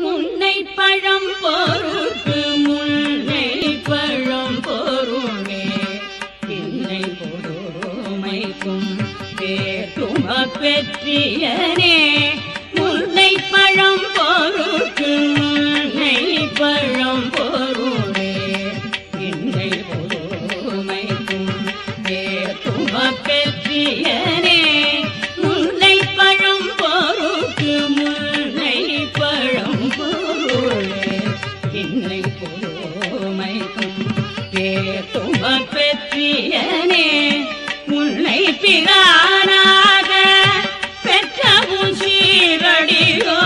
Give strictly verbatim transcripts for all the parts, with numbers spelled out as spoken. முன்னை பழம் பொருட்டு முன்னை பழம் பொருளே என்னை பொருமைக்கும் வேற்றும பெற்றியனே முன்னை பழம் பொருட்டு முன்னை பழம் பொருளே என்னை பொருமைக்கும் வேற்றும பெற்றியனே பெற்றியனே முல்லை பிரானாக பெற்றவும் சீரடியோ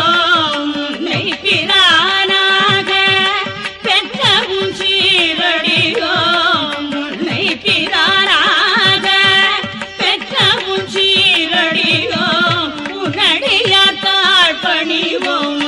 முல்லை பிரானாக பெற்றவும் சீரடியோ முல்லை பிரானாக பெற்றவும் சீரடியோ உனடியாத்தாள் பணிவோம்